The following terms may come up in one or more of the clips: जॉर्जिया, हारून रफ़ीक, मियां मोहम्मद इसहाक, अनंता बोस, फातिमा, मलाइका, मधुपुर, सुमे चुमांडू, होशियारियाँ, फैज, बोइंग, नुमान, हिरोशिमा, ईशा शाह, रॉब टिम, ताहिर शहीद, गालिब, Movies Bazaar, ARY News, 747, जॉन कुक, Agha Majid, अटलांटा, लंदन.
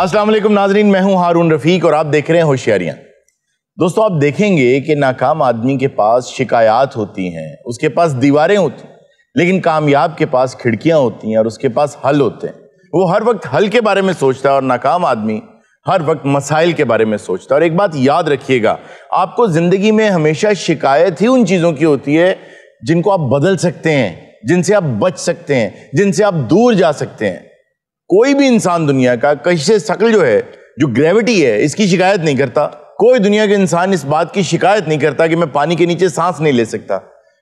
अस्सलाम वालेकुम नाजरीन, मैं हूं हारून रफ़ीक और आप देख रहे हैं होशियारियाँ। दोस्तों, आप देखेंगे कि नाकाम आदमी के पास शिकायत होती हैं, उसके पास दीवारें होती हैं, लेकिन कामयाब के पास खिड़कियाँ होती हैं और उसके पास हल होते हैं। वो हर वक्त हल के बारे में सोचता है और नाकाम आदमी हर वक्त मसाइल के बारे में सोचता है। और एक बात याद रखिएगा, आपको ज़िंदगी में हमेशा शिकायत ही उन चीज़ों की होती है जिनको आप बदल सकते हैं, जिनसे आप बच सकते हैं, जिनसे आप दूर जा सकते हैं। कोई भी इंसान दुनिया का कशिश शक्ल जो है, जो ग्रेविटी है, इसकी शिकायत नहीं करता। कोई दुनिया के इंसान इस बात की शिकायत नहीं करता कि मैं पानी के नीचे सांस नहीं ले सकता।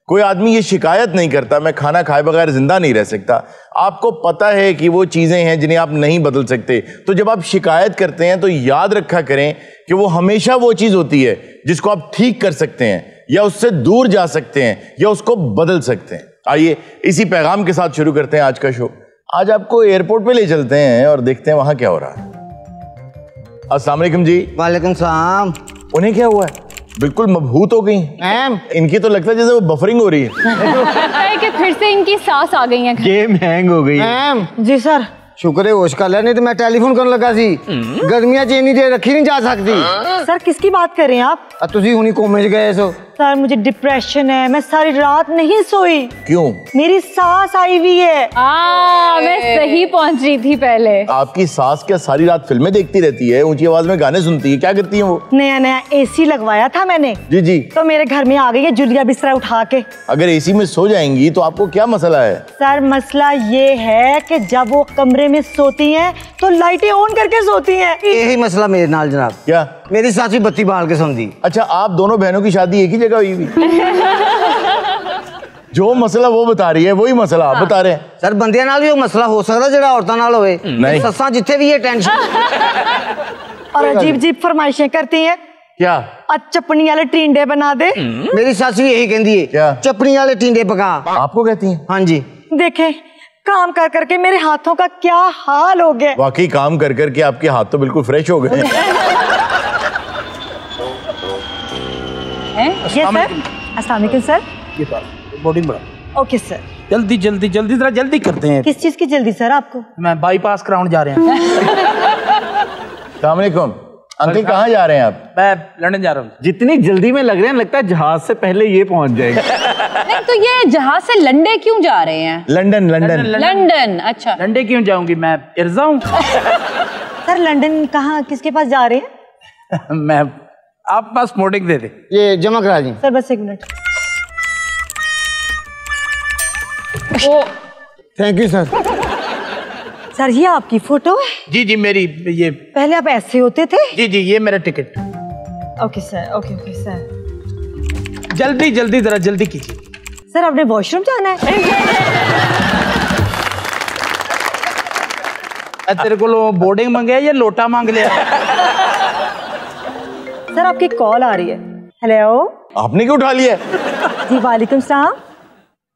कोई आदमी ये शिकायत नहीं करता मैं खाना खाए बगैर ज़िंदा नहीं रह सकता। आपको पता है कि वो चीज़ें हैं जिन्हें आप नहीं बदल सकते। तो जब आप शिकायत करते हैं तो याद रखा करें कि वो हमेशा वो चीज़ होती है जिसको आप ठीक कर सकते हैं, या उससे दूर जा सकते हैं, या उसको बदल सकते हैं। आइए इसी पैगाम के साथ शुरू करते हैं आज का शो। आज आपको एयरपोर्ट पे ले चलते हैं और देखते हैं वहाँ क्या हो रहा है। अस्सलाम वालेकुम जी। वालेकुम सलाम। उन्हें क्या हुआ है? बिल्कुल मबहूत हो गई मैम। इनकी तो लगता है जैसे वो बफरिंग हो रही है कि फिर से इनकी सांस आ गई है, गेम हैंग हो गई मैम। जी सर, शुक्र है होश का ले, नहीं तो मैं टेलीफोन करने लगा सी। गर्मियां चेनी दे रखी नहीं जा सकती। सर किसकी बात कर रहे हैं आप? तुसी हुनी कोमे गए सो। सर मुझे डिप्रेशन है, मैं सारी रात नहीं सोई। क्यों? मेरी सास आई हुई है। मैं सही पहुंच रही थी पहले। आपकी सास क्या सारी रात फिल्में देखती रहती है, ऊंची आवाज में गाने सुनती है, क्या करती है वो? नया नया एसी लगवाया था मैंने। जी जी। तो मेरे घर में आ गई है जुलिया बिस्तरा उठा के। अगर एसी में सो जाएंगी तो आपको क्या मसला है? सर मसला ये है कि जब वो कमरे में सोती है तो लाइटें ऑन करके सोती है। यही मसला मेरे नाल जनाब। क्या? मेरी सास भी बत्ती बाल के सौंदी। अच्छा, आप दोनों बहनों की शादी एक ही जगह हुई भी? जो मसला वो बता रही है वही मसला आप बता रहे हैं। सर बंदियां नाल भी वो मसला हो सकता जड़ा औरतां नाल होवे। नहीं, सस्सां जिथे भी ये टेंशन और अजीब अजीब फरमाइशें करती हैं। क्या? चपनी वाले टिंडे बना दे। मेरी सास भी यही कहती है। क्या? चपनी वाले टिंडे पका। आपको कहती है? हाँ जी। देखे काम कर करके मेरे हाथों का क्या हाल हो गया। वाकई काम कर करके आपके हाथ तो बिल्कुल फ्रेश हो गए। अस्सलाम सर। बोर्डिंग बढ़ा। Okay sir. जल्दी जल्दी जल्दी जरा जल्दी करते हैं। किस चीज की जल्दी सर? आपको मैं बाईपास कराउंड जा रहे हैं। अस्सलाम वालेकुम अंकल, कहाँ जा रहे हैं आप? मैं लंदन जा रहा हूँ। जितनी जल्दी में लग रहे हैं, लगता है जहाज से पहले ये पहुँच जाएगा। नहीं तो ये जहाज से लंदन क्यों जा रहे हैं? लंदन लंदन लंदन। अच्छा, लंदन क्यों जाऊंगी मैं, इर्जा हूँ। सर लंदन कहाँ, किसके पास जा रहे हैं? मैं आप पास मोटिंग दे दे, ये जमा करा दी सर। बस एक minute. Oh thank you sir. Sir ये आपकी फोटो है? जी जी मेरी। ये पहले आप ऐसे होते थे? जी जी ये मेरा ticket. Okay sir. Okay okay sir. जल्दी जल्दी जरा जल्दी कीजिए सर, आपने वॉशरूम जाना है। तेरे को बोर्डिंग मांगे या लोटा मांग लिया? सर आपकी कॉल आ रही है। हेलो, आपने क्यों उठा लिया? जी वालेकुम सलाम,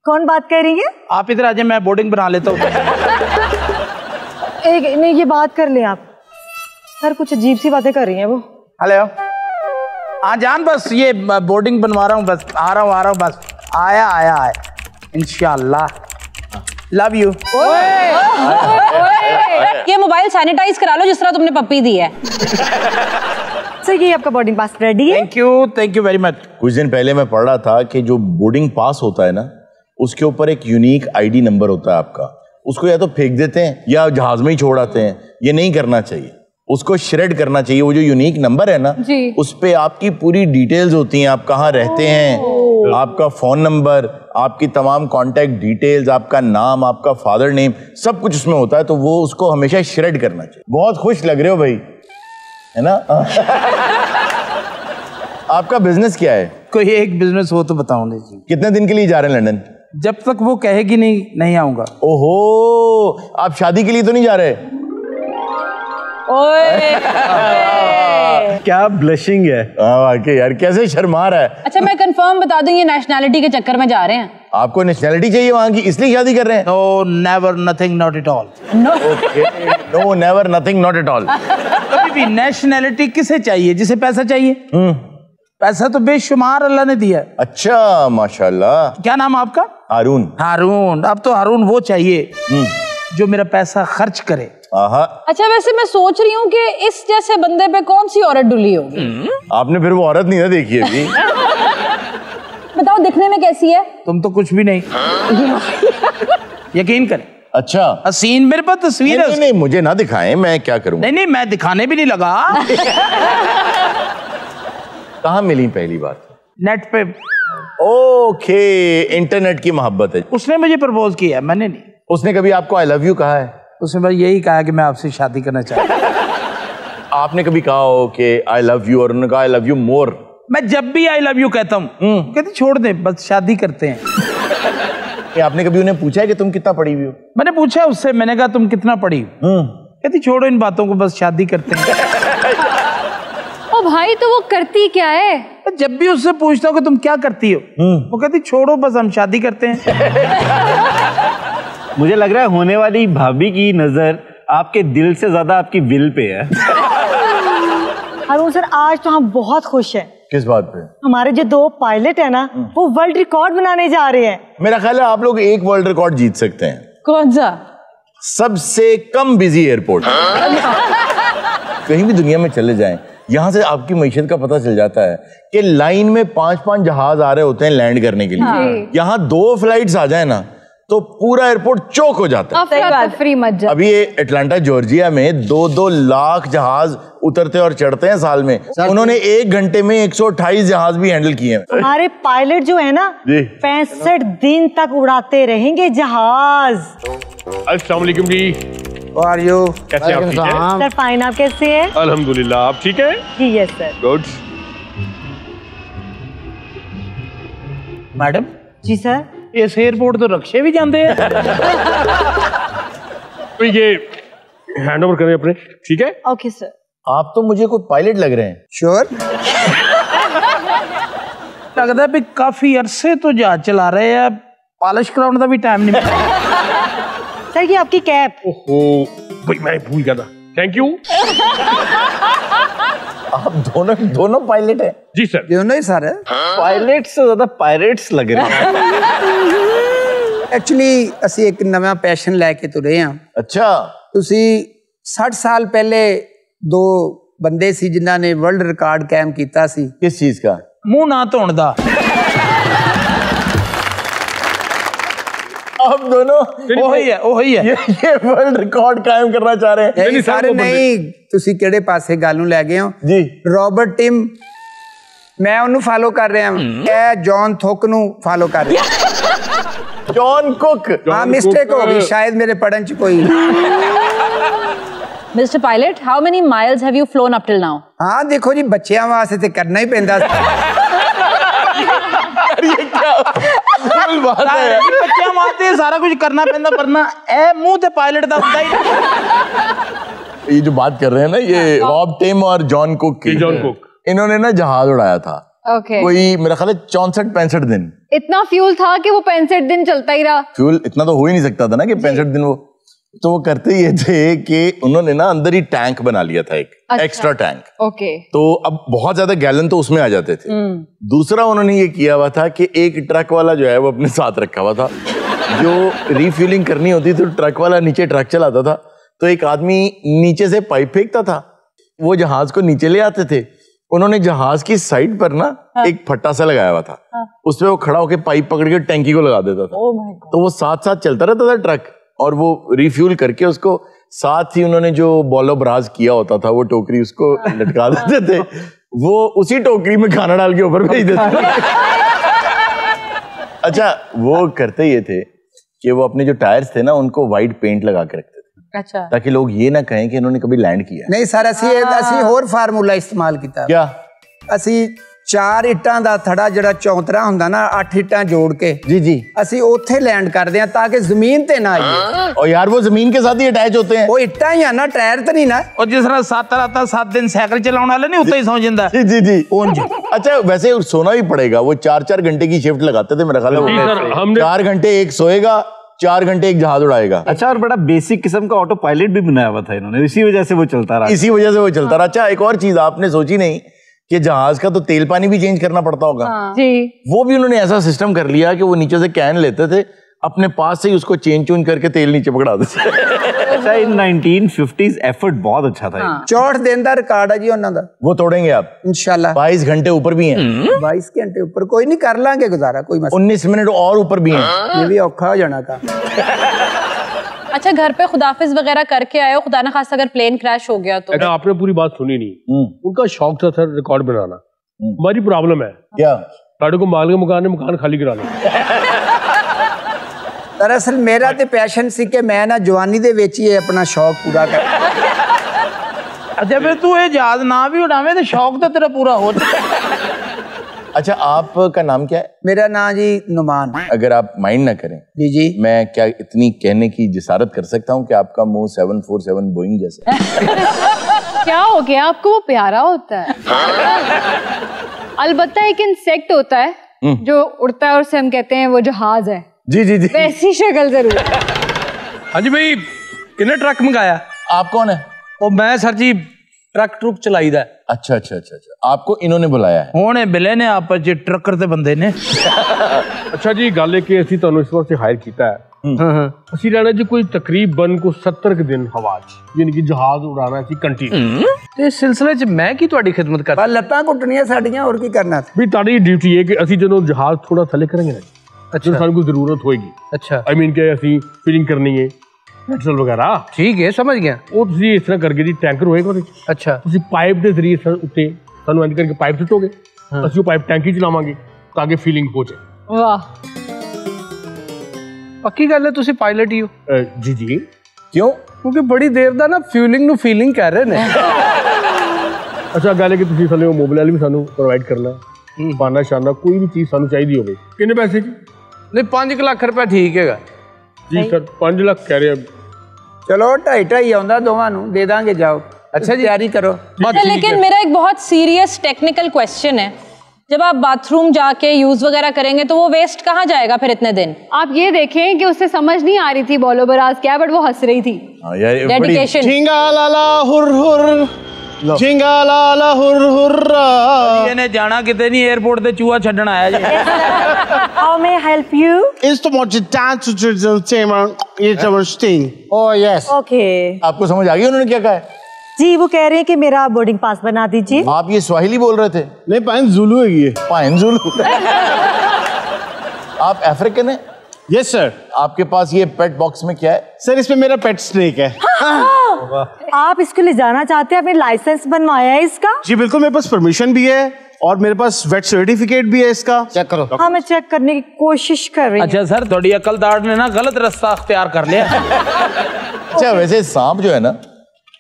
कौन बात कर रही है? आप इधर आ जाए, मैं बोर्डिंग बना लेता हूँ। एक नहीं, ये बात कर ले आप। सर कुछ अजीब सी बातें कर रही हैं वो। हेलो, हाँ जान, बस ये बोर्डिंग बनवा रहा हूँ, बस आ रहा हूँ, बस आया आया आया इंशाल्लाह। Love you. ये मोबाइल सैनिटाइज करा लो जिस तरह तुमने पप्पी दी है। सर ये आपका बोर्डिंग पास रेडी है? Thank you very much. कुछ दिन पहले मैं पढ़ रहा था कि जो बोर्डिंग पास होता है ना, उसके ऊपर एक यूनिक आईडी नंबर होता है आपका। उसको या तो फेंक देते हैं या जहाज में ही छोड़ आते हैं। ये नहीं करना चाहिए, उसको श्रेड करना चाहिए। वो जो यूनिक नंबर है ना, उस पे आपकी पूरी डिटेल्स होती हैं। आप कहाँ रहते हैं, आपका फ़ोन नंबर, आपकी तमाम कॉन्टैक्ट डिटेल्स, आपका नाम, आपका फादर नेम, सब कुछ उसमें होता है। तो वो उसको हमेशा श्रेड करना चाहिए। बहुत खुश लग रहे हो भाई, है ना? आपका बिजनेस क्या है? कोई एक बिजनेस हो तो बताओगे जी। कितने दिन के लिए जा रहे हैं लंदन? जब तक वो कहेगी नहीं आऊँगा। ओहो, आप शादी के लिए तो नहीं जा रहे? ओए क्या ब्लशिंग है वाकई यार, कैसे शर्मा रहा है। अच्छा मैं कंफर्म बता दूं, ये नेशनैलिटी के चक्कर में जा रहे हैं। आपको नेशनैलिटी चाहिए वहाँ की, इसलिए शादी कर रहे हैं? No never nothing not at all. Okay, no never nothing not at all. कभी भी नेशनैलिटी किसे चाहिए? जिसे पैसा चाहिए। पैसा तो बेशुमार अल्लाह ने दिया। अच्छा माशाल्लाह। क्या नाम आपका? हारून। हारून, अब तो हारून वो चाहिए जो मेरा पैसा खर्च करे। अच्छा वैसे मैं सोच रही हूँ कि इस जैसे बंदे पे कौन सी औरत डुली होगी? आपने फिर वो औरत नहीं ना देखी है जी। बताओ दिखने में कैसी है? तुम तो कुछ भी नहीं, यकीन करें। अच्छा हसीन, मेरे पास तस्वीर है। नहीं मुझे ना दिखाएं, मैं क्या करूँ। नहीं नहीं मैं दिखाने भी नहीं लगा। कहाँ मिली पहली बार? नेट पे। ओके, इंटरनेट की मोहब्बत है। उसने मुझे प्रपोज किया, मैंने नहीं। उसने कभी आपको आई लव यू कहा है? उसने बस यही कहा कि मैं आपसे शादी करना चाहता हूँ। आपने कभी कहा हो कि आई लव यू? और उन्होंने कहा आई लव यू मोर? मैं जब भी आई लव यू कहता हूँ कहते छोड़ दे, बस शादी करते हैं। आपने कभी उन्हें पूछा है कि तुम कितना पढ़ी हुई हो? मैंने पूछा उससे, मैंने कहा तुम कितना पढ़ी हो? कहती छोड़ो इन बातों को, बस शादी करते हैं। ओ भाई तो वो करती क्या है? जब भी उससे पूछता हूँ कि तुम क्या करती हो वो कहती छोड़ो बस हम शादी करते हैं। मुझे लग रहा है होने वाली भाभी की नजर आपके दिल से ज्यादा आपकी विल पे है। हारून सर आज तो हम बहुत खुश हैं। किस बात पे? हमारे जो दो पायलट है ना वो वर्ल्ड रिकॉर्ड बनाने जा रहे हैं। मेरा ख्याल है आप लोग एक वर्ल्ड रिकॉर्ड जीत सकते हैं। कौन सा? सबसे कम बिजी एयरपोर्ट। कहीं भी दुनिया में चले जाएं, यहाँ से आपकी मैशत का पता चल जाता है कि लाइन में 5-5 जहाज आ रहे होते हैं लैंड करने के लिए। यहाँ 2 फ्लाइट्स आ जाए ना तो पूरा एयरपोर्ट चौक हो जाता है। फ्री मत जाओ। अभी ये अटलांटा जॉर्जिया में 2-2 लाख जहाज उतरते और चढ़ते हैं साल में। उन्होंने 1 घंटे में 128 जहाज भी हैंडल किए हैं। हमारे पायलट जो है ना 65 दिन तक उड़ाते रहेंगे जहाज। अस्सलाम वालेकुम जी। How are you? कैसे आप? ठीक हैं सर। फाइन, आप कैसे हैं? अल्हम्दुलिल्लाह। आप ठीक हैं? जी यस सर। गुड। मैडम जी सर इस एयरपोर्ट तो रक्षे भी जानते हैं। तो ये हैंड ओवर करें अपने, ठीक है? Okay sir. आप तो मुझे कोई पायलट लग रहे हैं। श्योर? लगता है भी काफी अरसे तो जहाज चला रहे हैं, पॉलिश कराने का भी टाइम नहीं मिला। सर ये आपकी कैप। ओहो भाई मैं भूल गया था, थैंक यू। आप दोनों पायलट हैं? जी सर। दोनों ही सर है। पायलट से ज्यादा पायरेट्स लग रहे हैं। एक्चुअली ਅਸੀਂ ਇੱਕ ਨਵਾਂ ਪੈਸ਼ਨ ਲੈ ਕੇ ਤੁਰੇ ਆ। अच्छा। ਤੁਸੀਂ 60 ਸਾਲ ਪਹਿਲੇ 2 ਬੰਦੇ ਸੀ ਜਿਨ੍ਹਾਂ ਨੇ ਵਰਲਡ ਰਿਕਾਰਡ ਕਾਇਮ ਕੀਤਾ ਸੀ। ਕਿਸ ਚੀਜ਼ ਦਾ? ਮੂੰਹ ਨਾ ਧੋਣ ਦਾ। आप दोनों वही है ये वर्ल्ड रिकॉर्ड कायम करना चाह रहे हैं। नहीं सारे नहीं, ਤੁਸੀਂ ਕਿਹੜੇ ਪਾਸੇ ਗੱਲ ਨੂੰ ਲੈ ਗਏ ਹੋ ਜੀ? ਰੌਬਰਟ ਟਿਮ ਮੈਂ ਉਹਨੂੰ ਫਾਲੋ ਕਰ ਰਿਹਾ ਹਾਂ। ਇਹ ਜੌਨ ਥੁਕ ਨੂੰ ਫਾਲੋ ਕਰ ਰਿਹਾ। John Cook. ਹਾਂ ਮਿਸਟੇਕ ਹੋ ਗਈ ਸ਼ਾਇਦ ਮੇਰੇ ਪੜਨ ਚ ਕੋਈ। Mister pilot how many miles have you flown up till now? ਹਾਂ ਦੇਖੋ ਜੀ ਬੱਚਿਆਂ ਵਾਸਤੇ ਤੇ ਕਰਨਾ ਹੀ ਪੈਂਦਾ। ये क्या बात है? बच्चे मारते हैं, सारा कुछ करना पैंदा वरना ए मुंह ते पायलट दा हुंदा ही। ये जो बात कर रहे हैं ना ये रॉब टिम और जॉन कुक की। जॉन कुक इन्होंने ना जहाज उड़ाया था। Okay. कोई मेरा ख्याल है 64-65 दिन। इतना फ्यूल था कि वो 65 दिन चलता ही रहा। फ्यूल इतना तो हो ही नहीं सकता था ना कि 65 दिन। वो तो वो करते ये थे कि उन्होंने ना अंदर ही टैंक बना लिया था एक। अच्छा, एक्स्ट्रा टैंक। ओके। तो अब बहुत ज्यादा गैलन तो उसमें आ जाते थे। दूसरा उन्होंने ये किया हुआ था कि एक ट्रक वाला जो है वो अपने साथ रखा हुआ था। जो रिफ्यूलिंग करनी होती तो ट्रक वाला नीचे ट्रक चलाता था, तो एक आदमी नीचे से पाइप फेंकता था, वो जहाज को नीचे ले आते थे। उन्होंने जहाज की साइड पर ना एक फट्टा सा लगाया हुआ था, उसपे वो खड़ा होकर पाइप पकड़ के टैंकी को लगा देता था। तो वो साथ साथ चलता रहता था ट्रक, और वो रिफ्यूल करके उसको साथ ही उन्होंने जो बॉलो ब्राज किया होता था वो टोकरी उसको लटका देते थे। वो उसी टोकरी में खाना डाल के ऊपर भेज देते थे। अच्छा वो करते ये थे कि वो अपने जो टायर्स थे ना उनको वाइट पेंट लगा के रखते थे। अच्छा। ताकि लोग ये ना कहें कि इन्होंने कभी लैंड किया। नहीं सर असी होर फार्मूला इस्तेमाल किया। क्या? असी 4 ਇੱਟਾਂ ਦਾ ਥੜਾ ਜਿਹੜਾ ਚੌਂਤਰਾ ਹੁੰਦਾ ਨਾ 8 ਇੱਟਾਂ ਜੋੜ ਕੇ ਜੀ ਅਸੀਂ ਉੱਥੇ ਲੈਂਡ ਕਰਦੇ ਆ ਤਾਂ ਕਿ ਜ਼ਮੀਨ ਤੇ ਨਾ ਆਈਏ। ਔਰ ਯਾਰ ਉਹ ਜ਼ਮੀਨ ਕੇ ਸਾਥ ਹੀ ਅਟੈਚ ਹੋਤੇ ਹੈ। ਉਹ ਇੱਟਾਂ ਹੀ ਆ ਨਾ, ਟਾਇਰ ਤਾਂ ਨਹੀਂ ਨਾ। ਔਰ ਜਿਸ ਤਰ੍ਹਾਂ 7 ਰਾਤਾਂ 7 ਦਿਨ ਸਾਈਕਲ ਚਲਾਉਣ ਵਾਲੇ ਨਹੀਂ ਉੱਤੇ ਹੀ ਸੌਂ ਜਾਂਦਾ। ਜੀ ਉਂਝ। अच्छा वैसे सोना भी पड़ेगा। वो 4-4 घंटे की शिफ्ट लगाते थे मेरा ख्याल है। 4 घंटे एक सोएगा, 4 घंटे एक जहाज उड़ाएगा। अच्छा और बड़ा बेसिक किस्म का ऑटो पायलट भी बनाया हुआ था इन्होंने, इसी वजह से वो चलता रहा। अच्छा एक और चीज आपने सोची नहीं कि जहाज का तो तेल पानी भी चेंज करना पड़ता होगा। हाँ। जी। वो भी उन्होंने ऐसा सिस्टम कर लिया कि वो नीचे से कैन लेते थे, अपने पास से ही उसको चेन चून करके तेल नीचे पकड़ा देता। इन 1950s एफर्ट बहुत अच्छा था। हाँ। चौथ दिन का रिकॉर्ड है जी उन्होंने। वो तोड़ेंगे आप इंशाल्लाह। 22 घंटे ऊपर भी हैं। 22 घंटे ऊपर कोई नहीं, कर लांगे गुजारा, कोई मसला। 19 मिनट और ऊपर भी हैं। ये भी औखा हो जाना का। अच्छा, घर पे खुदाफिज वगैरह करके आए हो, खुदा न खास अगर प्लेन क्रैश हो गया तो? आपने पूरी बात सुनी नहीं। उनका शौक था सर रिकॉर्ड बनाना। हमारी प्रॉब्लम है क्या? गाड़ी को माल के मकान खाली करा लो। दरअसल मेरा तो पैशन सी कि मैं ना जवानी दे विच ही अपना शौक पूरा कर। अच्छा फिर तू ये जहाज ना भी उड़ावे तो शौक तो तेरा पूरा हो। अच्छा आपका नाम क्या है? मेरा नाम जी नुमान। अगर आप माइंड ना करें जी जी, मैं क्या इतनी कहने की जसारत कर सकता हूँ कि आपका मुंह 747 बोइंग जैसा है? क्या हो गया आपको? वो प्यारा होता है। अलबत्ता एक इंसेक्ट होता है जो उड़ता है और उसे हम कहते हैं वो जहाज है। जी जी जी, वैसी शक्ल जरूर। हाँ जी भाई, किन्ने ट्रक मंगाया? आप कौन है? ओ मैं सर जी ट्रक ट्रुक चलाई दा। अच्छा अच्छा अच्छा अच्छा, आपको इन्होंने बुलाया है? होने बिले ने आप जी ट्रकर दे बंदे ने। अच्छा जी गल है कि असीं तुहानूं इस वास्ते हायर कीता है। हां हां, असीं रहना जी कोई तकरीबन को 70 दिन हवा च, यानी कि जहाज उड़ाना सी कंटिन्यू। ते इस सिलसिले च मैं की तुहाडी खिदमत कर सकदा? लत्तां कुटणियां साडियां, और की करना है भी? तुहाडी ड्यूटी है कि असीं जदों जहाज थोड़ा थले करेंगे ना। अच्छा, इंसान को जरूरत होगी। अच्छा आई मीन क्या ऐसी फिलिंग करनी है पेट्रोल वगैरह? ठीक है समझ गया। और तुसी इस तरह करके जी टैंकर होएगा। अच्छा तुसी पाइप के जरिए सर उते सानू एंड करके पाइप सुटोगे। हाँ। असि पाइप टैंकी चलावांगे ताकि फीलिंग पहुंचे। वाह, पक्की गल है तुसी पायलट ही हो? जी जी। क्यों? क्योंकि बड़ी देर दा ना फ्यूलिंग नु फीलिंग कर रहे ने। अच्छा गल है कि तुसी सानू मोबाइल भी सानू प्रोवाइड करना, बाना शाना कोई भी चीज सानू चाहिदी होवे। कितने पैसे की? नहीं 5 लाख रुपया ठीक है जी सर। 5 लाख कह रहे हैं। चलो ढाई ढाई आंदा दोवां नूं दे दांगे, जाओ। अच्छा जी तैयारी करो। लेकिन मेरा एक बहुत सीरियस टेक्निकल क्वेश्चन है, जब आप बाथरूम जाके यूज वगैरह करेंगे तो वो वेस्ट कहाँ जाएगा फिर इतने दिन? आप ये देखें कि उससे समझ नहीं आ रही थी बोलो बराज क्या, बट वो हंस रही थी। ਇਹਨੇ ਜਾਣਾ ਕਿਤੇ ਨਹੀਂ, 에어ਪੋਰਟ ਤੇ ਚੂਹਾ ਛੱਡਣ ਆਇਆ ਜੀ। How may help you? ਇਸ ਤੋਂ ਮੋਚ ਡਾਂਸ ਟੂ ਟੇਮਰ it's our sting. Oh yes okay, ਆਪਕੋ ਸਮਝ ਆ ਗਈ ਉਹਨਾਂ ਨੇ ਕੀ ਕਹਾ है? जी वो कह रहे हैं कि मेरा बोर्डिंग पास बना दीजिए। आप ये स्वाहिली बोल रहे थे? नहीं पाइन जुलू है ये, पाइन जुलू। आप अफ्रीकन है? Yes sir. आपके पास ये पेट बॉक्स में क्या है? सर इसमें मेरा पेट स्नेक है। आप इसको ले जाना चाहते हैं? आपने लाइसेंस बनवाया है इसका? जी बिल्कुल, मेरे पास परमिशन भी है और मेरे पास वेट सर्टिफिकेट भी है इसका। चेक करो। हाँ मैं चेक करने की कोशिश कर रही हूँ। अच्छा सर थोड़ी अकलदार ने ना गलत रास्ता अख्तियार कर लिया। अच्छा वैसे सांप जो है ना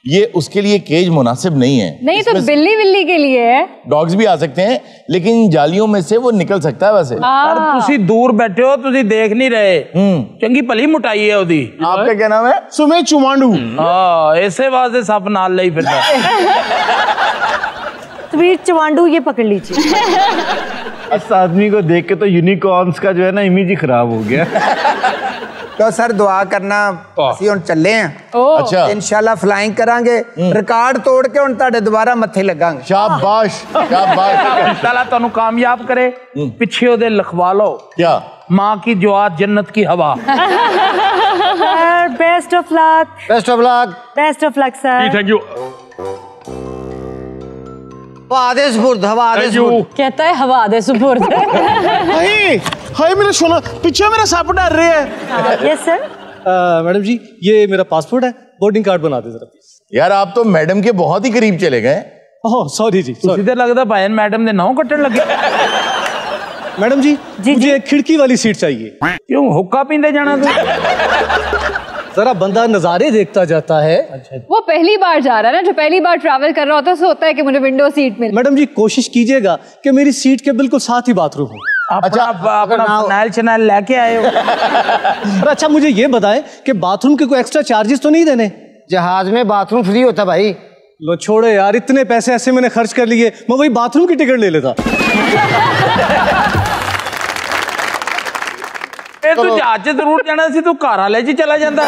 ये उसके लिए केज मुनासिब नहीं है। नहीं तो बिल्ली बिल्ली के लिए है। डॉग्स भी आ सकते हैं लेकिन जालियों में से वो निकल सकता है। वैसे यार तुसी दूर बैठे हो, तुसी देख नहीं रहे। चंगी भली मुटाई है ओदी। आपका क्या नाम है? सुमे चुमांडू। हां ऐसे वास्ते सब नाल ले फिरदा। स्वीट चुमांडू ये पकड़ लीजिए। इस आदमी को देख के तो यूनिकॉर्न्स का जो है ना इमेज ही खराब हो गया। तो सर दुआ करना ਅਸੀਂ ਹੁਣ ਚੱਲੇ ਆਂ। अच्छा इंशाल्लाह फ्लाइंग करांगे, रिकॉर्ड तोड़ के ਹੁਣ ਤੁਹਾਡੇ ਦੁਬਾਰਾ ਮੱਥੇ ਲੱਗਾਂਗੇ। शाबाश शाबाश, ताला ਤੁਹਾਨੂੰ कामयाब करे। ਪਿੱਛੇ ਉਹਦੇ ਲਖਵਾ ਲਓ क्या माँ की जुआत जन्नत की हवा। Best of luck. Best of luck. Best of luck sir. Thank you. कहता है हवा दे सुपुर्द। हाय मेरा सोना, पीछे मेरा सांप डर रहे है। Yes sir. मैडम जी ये मेरा पासपोर्ट है, बोर्डिंग कार्ड बना दे जरा प्लीज। यार आप तो मैडम के बहुत ही करीब चले गए। ओह सॉरी जी सॉरी। इधर लगता भाई मैडम ने नाव कटन लगे। मैडम जी मुझे एक खिड़की वाली सीट चाहिए। क्यों हुक्का पींदे जाना तू? जरा बंदा नजारे देखता जाता है। अच्छा। वो पहली बार जा रहा है ना, जो पहली बार ट्रैवल कर रहा होता है, सोचता है कि मुझे विंडो सीट मिले। मैडम जी कोशिश कीजिएगा कि मेरी सीट के बिल्कुल साथ ही बाथरूम हो। अच्छा अपना लेके आए हो। अच्छा मुझे ये बताएं कि बाथरूम के कोई एक्स्ट्रा चार्जेस तो नहीं देने? जहाज में बाथरूम फ्री होता भाई। लो छोड़ो यार, इतने पैसे ऐसे मैंने खर्च कर लिए, मैं वही बाथरूम की टिकट ले लेता। तू जहाज जरूर जाना सी, तू घर वाले जी चला जाता।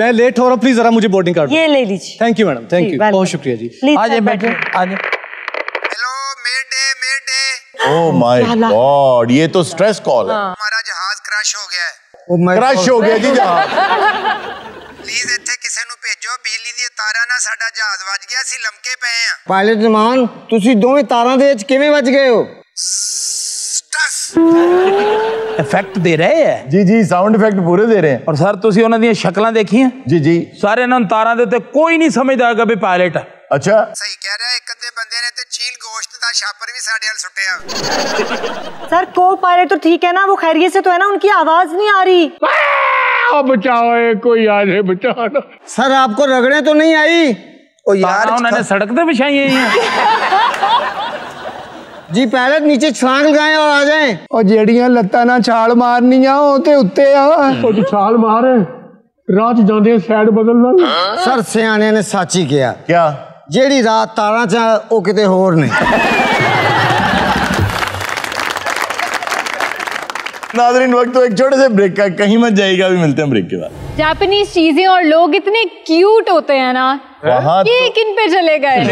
मैं लेट हो रहा हूँ, प्लीज जरा मुझे बोर्डिंग कार्ड ये ले लीजिए। Thank you madam, thank you, बहुत शुक्रिया जी। आ जाए बैठे, आ जाए। Hello mayday mayday. Oh my God, ये तो स्ट्रेस कॉल है। हमारा जहाज क्रश हो गया है। क्रश हो गया जी जहाज। प्लीज इत्थे किसी नूं भेजो, बिजली दी तारां नाल साडा जहाज वज गया, असीं लमके पे आ। पायलट नुमान तुसीं दोवें तारां दे विच किवें वज गए हो? इफेक्ट दे रहे हैं जी जी, साउंड इफेक्ट पूरे दे रहे हैं। और सर तुसीं उन्हां दी शक्लां देखियां? जी जी, सारे इन्हां तारां दे उत्ते कोई नहीं समझदा कि भाई पायलट। अच्छा सही कह रहा है, एक अद्धे बंदे ने ते चील गोश्त दा छापर भी साडे नाल सुट्टिया। सर को पायलट तो ठीक है ना, वो खैरियत से तो है ना, उनकी आवाज नहीं आ रही। बचाओ कोई यार, बचाओ। सर आपको रगड़े तो नहीं आई? ओ यार उन्होंने सड़क पे बिछाई है जी। पायलट नीचे छलांग लगाए और आ जाए। और जड़ियां लत्तां ना छाल मारनी आ, ओ ते उत्ते आ, ओ छाल मार रात जांदे साइड बदलना। सर सियाने ने सच ही किया। क्या जेड़ी रात तारां च ओ किते होर नहीं। नाज़रीन वक्त तो एक छोटे से ब्रेक का, कहीं मत जाएगा, अभी मिलते हैं ब्रेक के बाद। जापानीज चीजें और लोग इतने क्यूट होते हैं ना, ये किन पे चले गए?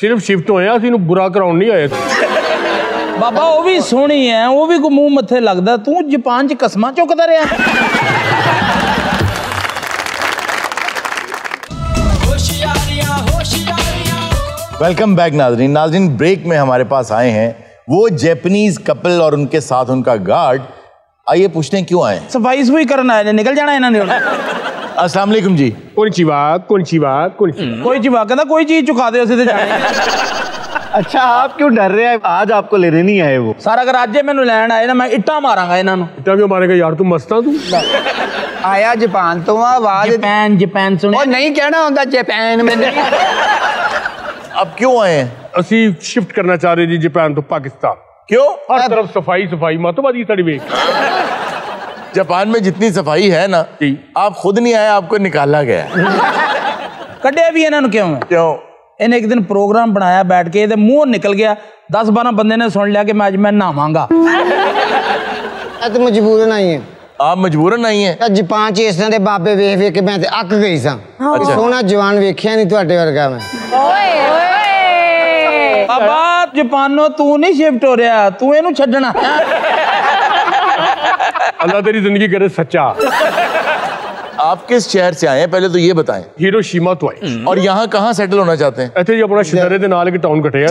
सिर्फ शिफ्ट होया, इन्हें बुरा कराउन नहीं आया। बाबा वो भी सोहनी है, वो भी को मुंह मथे लगदा, तू जापान च कसमा चुकदा रहा। वेलकम बैक नाज़रीन। नाज़रीन ब्रेक में हमारे पास आए हैं वो जापानीज कपल और उनके साथ उनका गार्ड। आइए पूछने क्यों आए? सफाई सुई करना है, निकल जाना है ना। अस्सलाम वालेकुम जी। कोई चीज चुका दे। अच्छा आप क्यों डर रहे हैं? आज आपको लेने नहीं आए वो। सारा अगर आज मैंने लैंड आए ना, मैं इट्टा मारांगा इन्होंने। इट्टा क्यों मारेगा यार, तू मस्ता तू। आया जापान तो आवाज जापान सुने नहीं कहना होता जापान में। अब क्यों आए? असी शिफ्ट करना चाह रहे जी जापान तो पाकिस्तान। क्यों? हर तरफ सफाई सफाई मातोबाजी तड़वे। जापान में जितनी सफाई है ना, आप खुद नहीं आए, आपको निकाला गया। कटे भी इन्होंने क्यों है? क्यों? इन्हें एक दिन प्रोग्राम बनाया बैठ के, मुंह निकल गया, 10-12 बंदे ने सुन लिया कि मैं आज मैं नहावांगा। तो मजबूरन आई है। आप मजबूरन आई है। जापान च इस तरह के बाबे वेख वेख के मैं अक गई सा। सोहना जवान वेखिया नहीं तुहाडे वर्गा मैं। बाबा जापानो तू नहीं शिफ्ट हो रहा, तू इनू छड्डना। अल्लाह तेरी जिंदगी करे सच्चा। आप किस शहर से आए हैं पहले तो ये बताएं? हिरोशिमा तो आए। और यहाँ कहाँ सेटल होना चाहते हैं? इतने अपना शदरे के नाल के टाउन कटे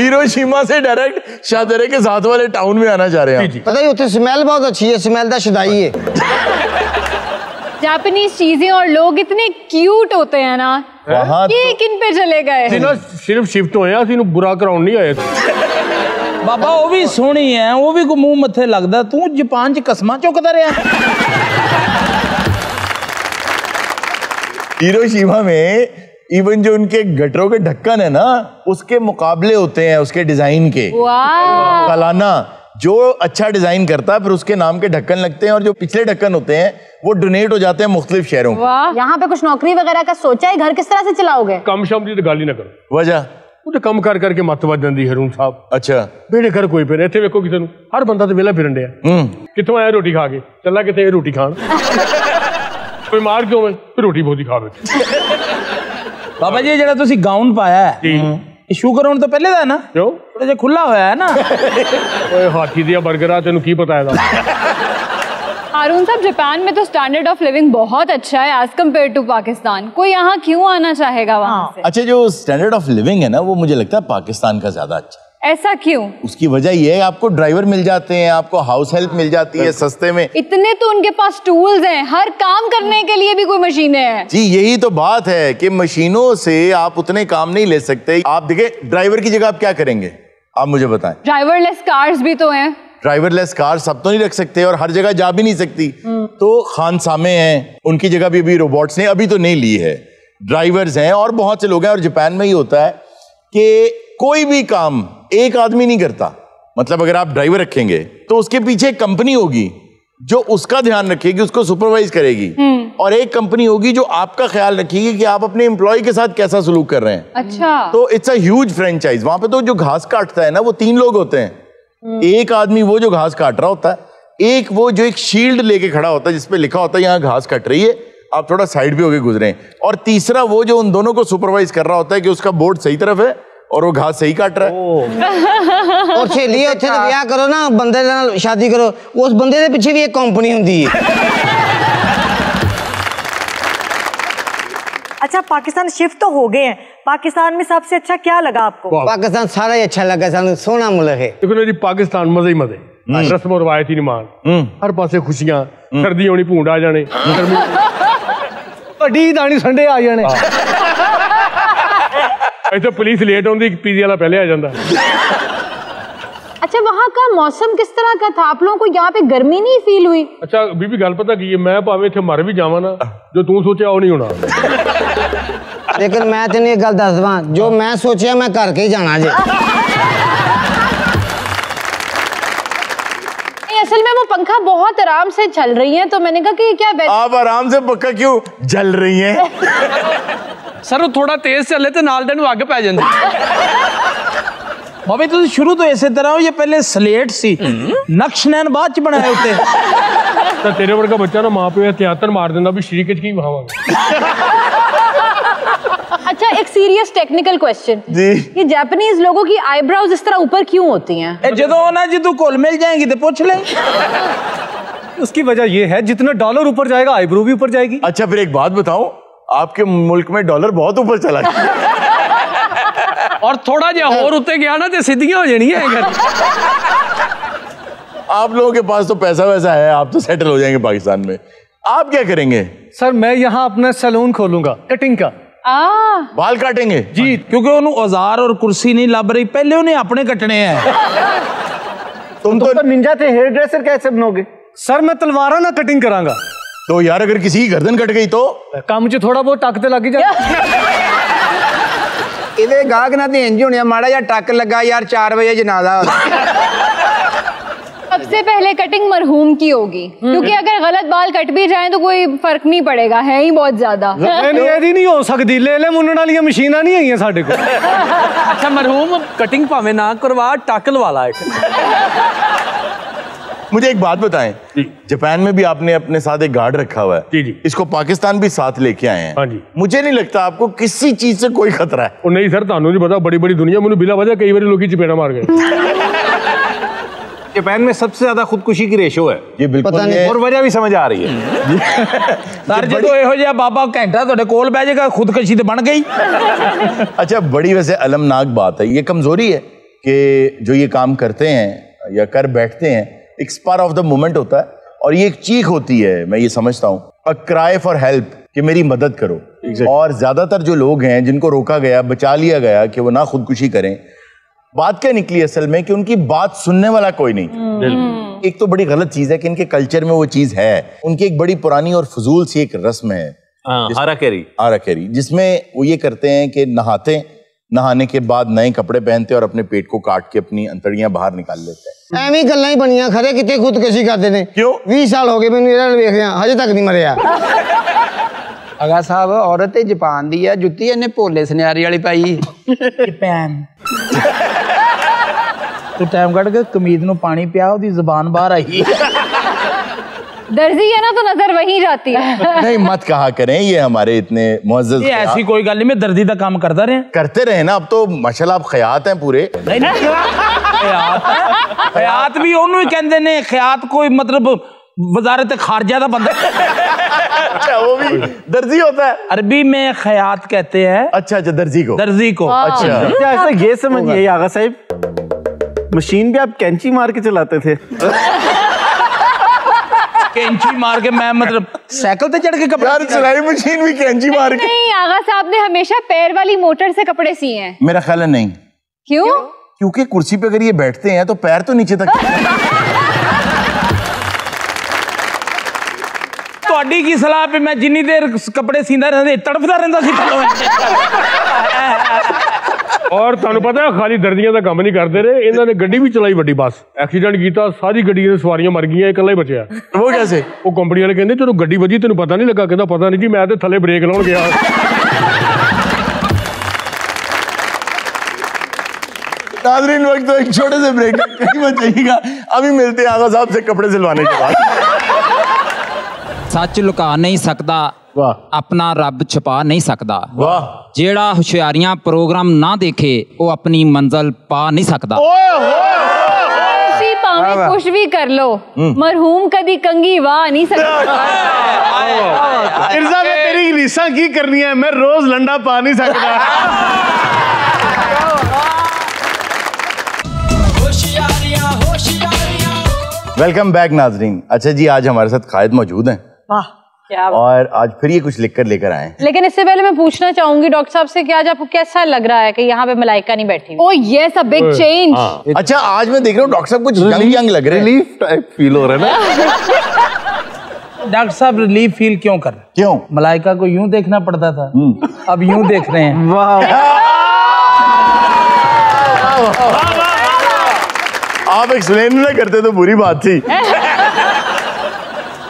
हिरोशिमा से डायरेक्ट शदरे के साथ वाले टाउन में आना चाह रहे हैं। पता है उधर स्मेल बहुत अच्छी है, स्मेल दा शदाई है। जापानीज चीजें और लोग इतने क्यूट होते हैं ना, ये किन पे चले गए? सिर्फ शिफ्ट होया, बुरा कराउन नहीं आया। बाबा वो भी सोहनी है, वो भी को मुंह मथे लगदा, तू जापान च कसमा चुकदा रहा। हिरोशिमा में इवन जो उनके गटरों के ढक्कन है ना, उसके मुकाबले होते हैं उसके डिजाइन के। सालाना जो अच्छा डिजाइन करता है फिर उसके नाम के ढक्कन लगते हैं, और जो पिछले ढक्कन होते हैं वो डोनेट हो जाते हैं मुख्तलिफ शहरों में। यहाँ पे कुछ नौकरी वगैरह का सोचा है? घर किस तरह से चलाओगे? कम शाम की तो गाली ना करो, वजह तो कम कर करके मत वज जाती है। अच्छा बेड़े घर कोई फिर इतने वेखो, किसी हर बंदा तो वेला फिरन दिया, कितों आया रोटी खा के चला, कितने रोटी खान बीमार क्यों है, रोटी बहुत ही खा। बाबा जी जो तुम गाउन पाया है शुगर होने तो पहले था ना, थोड़ा जो खुला हुआ है ना। ओए हाथी दिया बर्गरा तेन की पता है। हारून साहब जापान में तो स्टैंडर्ड ऑफ लिविंग बहुत अच्छा है एज कम्पेयर टू पाकिस्तान, कोई यहाँ क्यों आना चाहेगा वहाँ से? अच्छा जो स्टैंडर्ड ऑफ लिविंग है ना, वो मुझे लगता है पाकिस्तान का ज्यादा अच्छा है। ऐसा क्यों? उसकी वजह ये है आपको ड्राइवर मिल जाते हैं, आपको हाउस हेल्प मिल जाती है सस्ते में। इतने तो उनके पास टूल्स हैं, हर काम करने के लिए भी कोई मशीनें हैं। जी यही तो बात है कि मशीनों से आप उतने काम नहीं ले सकते। आप देखें ड्राइवर की जगह आप क्या करेंगे, आप मुझे बताएं? ड्राइवरलेस कार्स भी तो हैं। ड्राइवरलेस कार सब तो नहीं रख सकते और हर जगह जा भी नहीं सकती, तो खानसामे हैं उनकी जगह भी अभी रोबोट्स ने अभी तो नहीं ली है। ड्राइवर्स हैं और बहुत से लोग हैं। और जापान में ही होता है कि कोई भी काम एक आदमी नहीं करता, मतलब अगर आप ड्राइवर रखेंगे तो उसके पीछे एक कंपनी होगी जो उसका ध्यान रखेगी, उसको सुपरवाइज करेगी, और एक कंपनी होगी जो आपका ख्याल रखेगी कि आप अपने एम्प्लॉय के साथ कैसा सलूक कर रहे हैं। अच्छा तो इट्स अ ह्यूज फ्रेंचाइज। वहां पे तो जो घास काटता है ना वो 3 लोग होते हैं, एक आदमी वो जो घास काट रहा होता है, एक वो जो एक शील्ड लेके खड़ा होता है जिसपे लिखा होता है यहाँ घास कट रही है आप थोड़ा साइड भी होके गुजरे, और तीसरा वो जो उन दोनों को सुपरवाइज कर रहा होता है कि उसका बोर्ड सही तरफ है और वो घास सही काट रहा है। और सहेली अच्छे तो ब्याह करो ना, बंदे नाल शादी करो, उस बंदे दे पीछे भी एक कंपनी हुंदी है। अच्छा पाकिस्तान शिफ्ट तो हो गए हैं, पाकिस्तान में सबसे अच्छा क्या लगा आपको? पाकिस्तान सारा ही अच्छा लगा, सानू सोना मुल्क है। देखो जी पाकिस्तान मजे ही मजे, रस्म रवायत ही नुमान, हर पासे खुशियां, सर्दी होनी भूंड आ जाने, बड़ी दानी संडे आ जाने। इतना पुलिस लेट आती, पीजी वाला पहले आ जाता। अच्छा वहाँ का मौसम किस तरह का था, आप लोगों को यहाँ पे गर्मी नहीं फील हुई? अच्छा बीबी गल पता की मैं भावे इतने मर भी जावा ना, जो तू सोचा वो नहीं होना। लेकिन मैं तेन एक गल दस दवा, जो मैं सोचा मैं करके ही जाना जी। असल में वो पंखा बहुत आराम से चल रही है, तो मैंने कहा कि क्या आप आराम से पंखा क्यों जल रही है? सर वो थोड़ा तेज चले तो नाल दिन आगे पै जाते। भाभी तुम शुरू तो ऐसे तरह हो, ये पहले स्लेट सी नक्श नैन बाद बनाए होते। तो तेरे वर्ग का बच्चा ना माँ पे त्यातर मार देना भी शरीक की भावा। अच्छा एक सीरियस टेक्निकल क्वेश्चन जी, ये जापानीज लोगों की आईब्राउज इस तरह ऊपर क्यों होती हैं? जो ना जी तू कोल मिल जाएगी तो पूछ ले। उसकी वजह ये है जितना डॉलर ऊपर जाएगा आईब्रो भी ऊपर जाएगी। अच्छा फिर एक बात बताओ, आपके मुल्क में डॉलर बहुत ऊपर चला गया और थोड़ा जा और उते गया ना तो सीधियां हो जानी है। आप लोगों के पास तो पैसा वैसा है, आप तो सेटल हो जाएंगे पाकिस्तान में, आप क्या करेंगे? सर मैं यहाँ अपना सैलून खोलूंगा, कटिंग का। बाल काटेंगे जी, क्योंकि उन्हें औजार और कुर्सी नहीं लाभ रही, पहले उन्हें अपने कटने हैं। तुम तो निंजा थे, हेयर ड्रेसर कैसे बनोगे? सर मैं तलवारा ना कटिंग करांगा। तो यार अगर किसी की गर्दन कट गई तो काम मुझे थोड़ा बहुत ताकत लग जाए। इधर गाहक ना इंज होने माड़ा या टक लगा यार 4 बजे जनाजा। सबसे पहले कटिंग मरहूम की होगी, क्योंकि अगर गलत बाल कट भी जाए तो कोई फर्क नहीं पड़ेगा, है ही बहुत ज्यादा। नहीं हो सकती, ले मुन्नण वाली मशीन नहीं आई साडे को। अच्छा मरहूम कटिंग भावे ना करवा, टाकल वाला है। मुझे एक बात बताएं, जापान में भी आपने अपने साथ एक गार्ड रखा हुआ है, इसको पाकिस्तान भी साथ लेके आए हैं, मुझे नहीं लगता आपको किसी चीज से कोई खतरा है। नहीं सर तुहानू नहीं पता, बड़ी बड़ी दुनिया मुझे बिला वजह कई बार लोग चपेड़ा मार गए। जापान में सबसे ज्यादा खुदकुशी की रेशो है, ये बिल्कुल पता नहीं, और वजह भी समझ आ रही है। सर जी तो यहो जिहा बाबा घंटा तुहाडे कोल बैठ जाएगा, खुदकुशी तो बन गई। अच्छा बड़ी वैसे अलमनाक बात है, ये कमजोरी है कि जो ये काम करते हैं या कर बैठते हैं, एक स्पार ऑफ द मोमेंट होता है और ये एक चीख होती है, मैं ये समझता हूँ, अ क्राई फॉर हेल्प, कि मेरी मदद करो। exactly. और ज्यादातर जो लोग हैं जिनको रोका गया, बचा लिया गया कि वो ना खुदकुशी करें, बात क्या निकली असल में कि उनकी बात सुनने वाला कोई नहीं था। एक तो बड़ी गलत चीज है कि इनके कल्चर में वो चीज है, उनकी एक बड़ी पुरानी और फजूल सी एक रस्म है आरा कैरी, जिसमें वो ये करते हैं कि नहाने के बाद नए कपड़े पहनते और अपने पेट को काट के अपनी अंतड़ियां बाहर निकाल लेते हैं। ਐਵੇਂ ਗੱਲਾਂ ਹੀ ਬਣੀਆਂ ਖਰੇ ਕਿਤੇ ਖੁਦਕਸ਼ੀ ਕਰਦੇ ਨੇ। ਕਿਉਂ 20 ਸਾਲ ਹੋ ਗਏ ਮੈਨੂੰ ਇਹਨਾਂ ਨੂੰ ਵੇਖ ਰਿਹਾ, ਹਜੇ ਤੱਕ ਨਹੀਂ ਮਰਿਆ। ਅਗਾ ਸਾਹਿਬ ਔਰਤ ਤੇ ਜਾਪਾਨ ਦੀ ਆ, ਜੁੱਤੀ ਇਹਨੇ ਭੋਲੇ ਸੁਨਿਆਰੀ ਵਾਲੀ ਪਾਈ। ਜਾਪਾਨ ਤੂੰ ਟਾਈਮ ਕੱਢ ਕੇ ਕਮੀਜ਼ ਨੂੰ ਪਾਣੀ ਪਿਆ, ਉਹਦੀ ਜ਼ੁਬਾਨ ਬਾਹਰ ਆਈ। दर्जी है ना तो नजर वहीं जाती है। नहीं मत कहा करें, ये हमारे इतने मुअज्जज, ऐसी कोई गल नहीं, मैं दर्जी का काम करते रहे ना। अब तो माशाल्लाह आप खयात हैं पूरे। खयात भी उन्होंने कहते ने, खयात कोई मतलब वजारत खारजा का बंदा। अच्छा वो भी दर्जी होता है? अरबी में खयात कहते हैं। अच्छा अच्छा दर्जी को अच्छा। ये समझिए आगा साहब, मशीन भी आप कैंची मार के चलाते थे? कैंची मार के मैं मतलब साइकिल पे चढ़ के कपड़े यार सिलाई मशीन भी कैंची मार के? नहीं आगा साहब ने हमेशा पैर वाली मोटर से कपड़े सिए हैं। मेरा ख्याल है नहीं। क्यों? क्योंकि कुर्सी पे अगर ये बैठते हैं तो पैर तो नीचे तक। ਤੁਹਾਡੀ ਕੀ ਸਲਾਹ पे मैं जिन्नी देर कपड़े सींदा रहंदा तड़फदा रहंदा सी पलो। और ਤੁਹਾਨੂੰ ਪਤਾ ਖਾਲੀ ਦਰਦੀਆਂ ਦਾ ਕੰਮ ਨਹੀਂ ਕਰਦੇ ਰਹੇ, ਇਹਨਾਂ ਨੇ ਗੱਡੀ ਵੀ ਚਲਾਈ ਵੱਡੀ, ਬਸ ਐਕਸੀਡੈਂਟ ਕੀਤਾ, ਸਾਰੀ ਗੱਡੀ ਦੇ ਸਵਾਰੀਆਂ ਮਰ ਗਈਆਂ, ਇਕੱਲਾ ਹੀ ਬਚਿਆ। ਉਹ ਕਿਵੇਂ? ਉਹ ਕੰਪਨੀ ਵਾਲੇ ਕਹਿੰਦੇ ਜਦੋਂ ਗੱਡੀ ਵੱਜੀ ਤੈਨੂੰ ਪਤਾ ਨਹੀਂ ਲੱਗਾ? ਕਹਿੰਦਾ ਪਤਾ ਨਹੀਂ ਜੀ, ਮੈਂ ਤੇ ਥੱਲੇ ਬ੍ਰੇਕ ਲਾਉਣ ਗਿਆ। नाज़रीन वक्त तो एक छोटे से ब्रेक बचेगा, अभी मिलते हैं आगा साहब से कपड़े सिलवाने के बाद। सच लुका नहीं सकता, अपना रब छपा नहीं सकता। जेड़ा होशियारियाँ प्रोग्राम ना देखे वो अपनी मंजिल पा नहीं सकता। कुछ भी कर लो मरहूम कभी कंगी वाह नहीं सकता। इरज़ा मैं तेरी रीसा की करनी है, मैं रोज लंडा पा नहीं सकता। वेलकम बैक नाजरीन। अच्छा जी, आज हमारे साथ खायद मौजूद हैं और आज फिर ये कुछ लिखकर लेकर आए। लेकिन इससे पहले मैं पूछना चाहूंगी डॉक्टर साहब से कि आज आपको कैसा लग रहा है कि यहाँ पे मलाइका नहीं बैठी? Oh yes, a big change. अच्छा, आज मैं देख रहा हूँ डॉक्टर साहब कुछ यंग यंग लग रहे हैं। रिलीफ टाइप फील हो रहा है ना? डॉक्टर साहब रिलीफ फील क्यों कर रहे? क्यों? मलाइका को यूं देखना पड़ता था, अब यूं देख रहे हैं। आप एक्सप्लेन ना करते तो बुरी बात थी।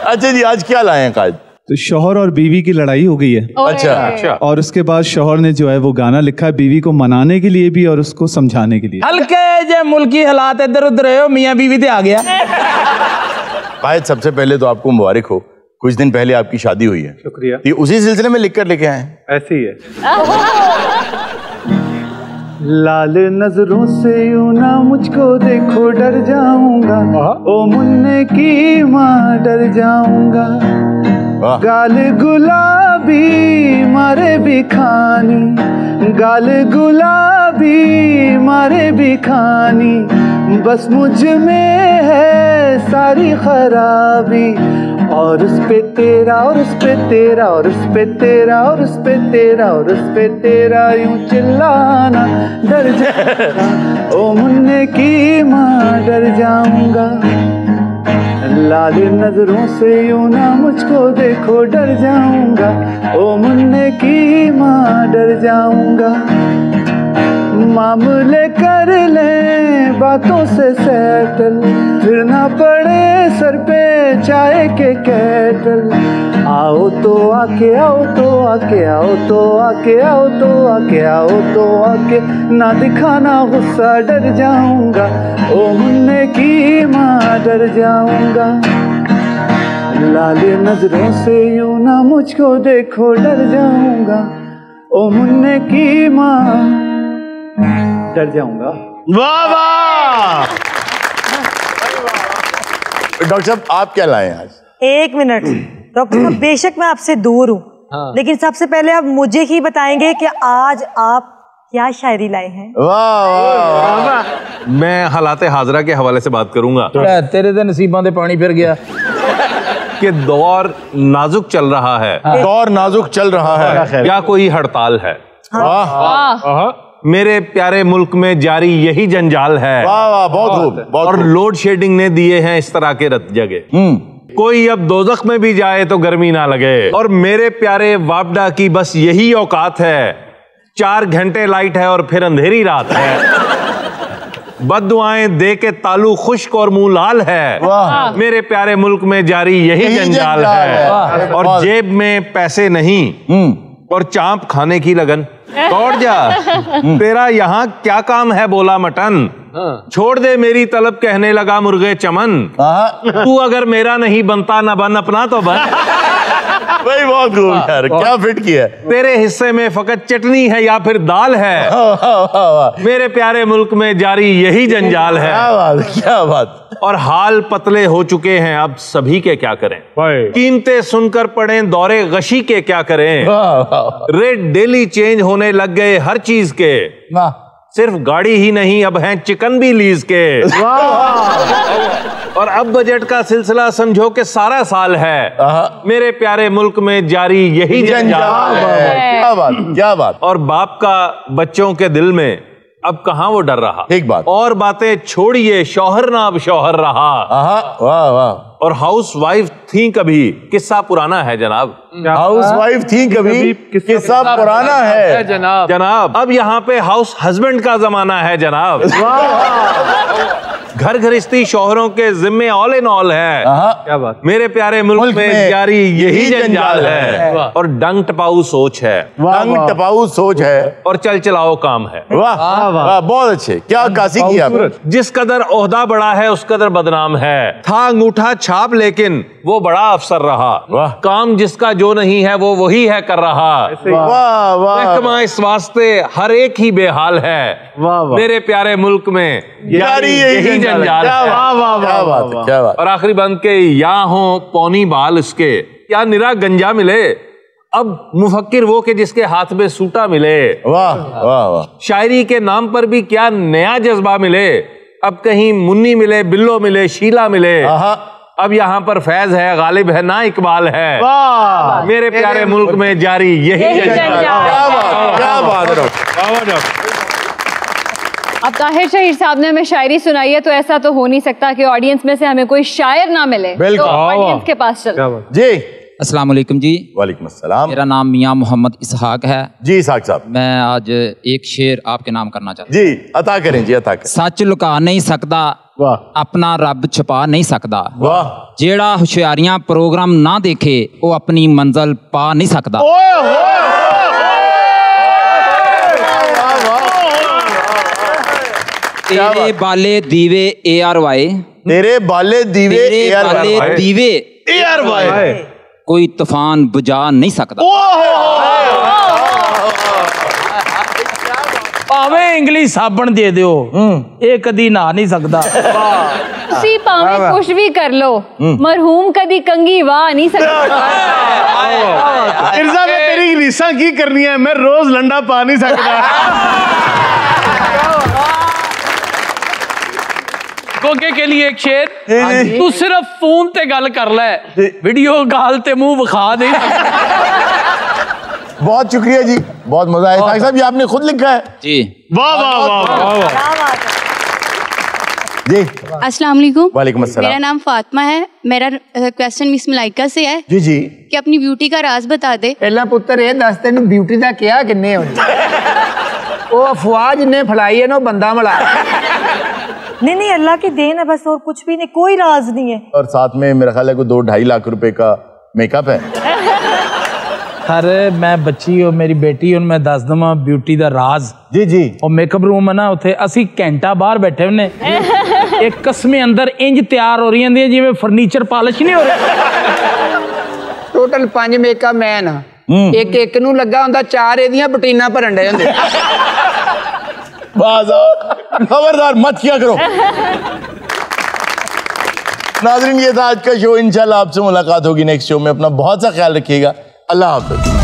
अच्छा जी, आज क्या लाए हैं कायद? तो शोहर और बीवी की लड़ाई हो गई है। अच्छा अच्छा। और उसके बाद शोहर ने जो है वो गाना लिखा है बीवी को मनाने के लिए भी और उसको समझाने के लिए। हल्के जे मुल्की हालात इधर उधर है, मियाँ बीवी दे आ गया। कायद, सबसे पहले तो आपको मुबारक हो, कुछ दिन पहले आपकी शादी हुई है। शुक्रिया। ये उसी सिलसिले में लिख कर लेके आए हैं? ऐसे ही है। लाल नजरों से यूं ना मुझको देखो डर जाऊंगा, ओ मुन्ने की माँ डर जाऊंगा, गाल गुलाबी मारे भी खानी, गाल गुलाबी मारे भी खानी, बस मुझ में है सारी खराबी, और उस पे तेरा और उस पे तेरा और उस पे तेरा और उस पे तेरा और उस पे तेरा यूं चिल्लाना डर जाऊंगा, ओ मुन्ने की माँ डर जाऊंगा, लाल नजरों से यूं ना मुझको देखो डर जाऊंगा, ओ मुन्ने की माँ डर जाऊंगा, मामले कर लें बातों से सेटल, फिर ना पड़े सर पे चाय के कैटल, आओ तो आके आओ तो आके आओ तो आके आओ तो आके आओ तो आके ना दिखाना गुस्सा डर जाऊंगा, ओ मुन्ने की माँ डर जाऊंगा, लाल नजरों से यूं ना मुझको देखो डर जाऊंगा, ओ मुन्ने की माँ डर जाऊंगा। वाह वाह। डॉक्टर साहब, आप क्या लाए आज? एक मिनट डॉक्टर साहब, बेशक मैं आपसे दूर हूँ लेकिन सबसे पहले आप मुझे ही बताएंगे कि आज आप क्या शायरी लाए हैं। वाह वाह वाह। मैं हालात हाजरा के हवाले से बात करूंगा। तेरे तो नसीबां दे पानी फिर गया कि दौर नाजुक चल रहा है। दौर नाजुक चल रहा है, क्या कोई हड़ताल है? मेरे प्यारे मुल्क में जारी यही जंजाल है। वाह वाह, बहुत खूब। और लोड शेडिंग ने दिए हैं इस तरह के रत जगह, कोई अब दोजख में भी जाए तो गर्मी ना लगे। और मेरे प्यारे वापडा की बस यही औकात है, 4 घंटे लाइट है और फिर अंधेरी रात है। बददुआएं दे के तालू खुश्क और मुंह लाल है, मेरे प्यारे मुल्क में जारी यही जंजाल है। और जेब में पैसे नहीं और चाँप खाने की लगन, दौड़ जा तेरा यहाँ क्या काम है बोला मटन, छोड़ दे मेरी तलब कहने लगा मुर्गे चमन, तू अगर मेरा नहीं बनता ना बन अपना तो बन। भाई बहुत खूब यार, क्या फिट किया। तेरे हिस्से में फकत चटनी है या फिर दाल है, मेरे प्यारे मुल्क में जारी यही जंजाल है। क्या बात, क्या बात। और हाल पतले हो चुके हैं अब सभी के, क्या करें कीमतें सुनकर पड़े दौरे गशी के, क्या करें रेट डेली चेंज होने लग गए हर चीज के, सिर्फ गाड़ी ही नहीं अब हैं चिकन भी लीज के। और अब बजट का सिलसिला समझो कि सारा साल है, मेरे प्यारे मुल्क में जारी यही जंजाल है। क्या बात, क्या बात। और बाप का बच्चों के दिल में अब कहाँ वो डर रहा। एक बात और बातें छोड़िए, शौहर ना अब शौहर रहा। वाह वाह। और हाउस वाइफ थी कभी, किस्सा पुराना है जनाब। हाउस वाइफ थी कभी, किस्सा पुराना है जनाब। जनाब अब यहाँ पे हाउस हस्बैंड का जमाना है जनाब। घर घरिस्ती शोहरों के जिम्मे ऑल इन ऑल है। क्या बात। मेरे प्यारे मुल्क में जारी यही जंजाल है। और डंग टपाऊ सोच है, डंग टपाऊ सोच है और चल चलाओ काम है। वाह, बहुत अच्छे। क्या काशी किया। जिस कदर ओहदा बड़ा है उस कदर बदनाम है, था अंगूठा छाप लेकिन वो बड़ा अफसर रहा, काम जिसका जो नहीं है वो वही है कर रहा। वाह वाह, इस वास्ते हर एक ही बेहाल है मेरे प्यारे मुल्क में, यही जंजाल है। वाह वाह। और आखिरी बंद के या हो पौनी बाल इसके, क्या निरा गंजा मिले अब मुफक्किर वो के जिसके हाथ में सूटा मिले। वाह वाह वाह। शायरी के नाम पर भी क्या नया जज्बा मिले, अब कहीं मुन्नी मिले, बिल्लो मिले, शीला मिले। अब यहाँ पर फैज है, गालिब है, ना इकबाल है। वाह, मेरे प्यारे मुल्क में जारी यही जज्बा। अब ताहिर शहीद साहब ने हमें शायरी सुनाई है, तो ऐसा तो हो नहीं सकता कि ऑडियंस में से हमें कोई शायर ना मिले, तो ऑडियंस के पास चलो जी। अस्सलाम वालेकुम जी। वालेकुम अस्सलाम। मेरा नाम मियां मोहम्मद इसहाक है जी। इसहाक साहब, मैं आज एक शेर आपके नाम करना चाहता हूँ जी। अता करें जी, अता करें। सच लुका नहीं सकता, अपना रब छुपा नहीं सकता। जेड़ा होशियारियाँ प्रोग्राम ना देखे, वो अपनी मंजिल पा नहीं सकता। तेरे बाले दीवे ARY, तेरे बाले दीवे ARY, कोई तूफान बुझा नहीं सकता। भावे इंग्लिश साबण दे दो, ये कदी नहा नहीं सकता। तुसी भावे कुछ भी कर लो, मरहूम कदी कंगी वाह नहीं सकता। इर्जा में तेरी इंग्लिशां की करनी है, मैं रोज लंडा पा नहीं सकता। कोके के लिए एक शेर, तू सिर्फ फोन ते गल कर ले, वीडियो कॉल ते मुंह विखा दे। बहुत शुक्रिया जी, बहुत मजा आया। ताहिर साहब, ये आपने खुद लिखा है जी। वाह वाह वाह जी। अस्सलाम वालेकुम। वालेकुम अस्सलाम। मेरा नाम फातिमा है, मेरा क्वेश्चन मिस मलाइका से है जी जी, कि अपनी ब्यूटी का राज बता दे। पहला पुत्र ये दस तेन ब्यूटी का क्या किन्ने वो अफवाह जिन्हें फैलाई है ना बंदा मला नहीं नहीं, अल्लाह की देन है बस, और कुछ भी नहीं, कोई राज नहीं है। और साथ में मेरा ख्याल है कोई 2-2.5 लाख रुपए का मेकअप है। अरे मैं बच्ची और मेरी बेटी और मैं दस दमा ब्यूटी का राज जी जी। और मेकअप रूम है ना, उसे असी घंटा बाहर बैठे हुए एक कसमें अंदर इंज तैयार हो रही है जिवें फर्नीचर पॉलिश नहीं हो रहा। टोटल 5 मेकअप मैन, एक एक नूं लगा हुंदा, 4 इहदियां बटीना भरन डे हुंदे। खबरदार मत क्या करो। नाज़रीन, ये था आज का शो। इंशाल्लाह आपसे मुलाकात होगी नेक्स्ट शो में। अपना बहुत सा ख्याल रखिएगा। अल्लाह हाफ़िज़।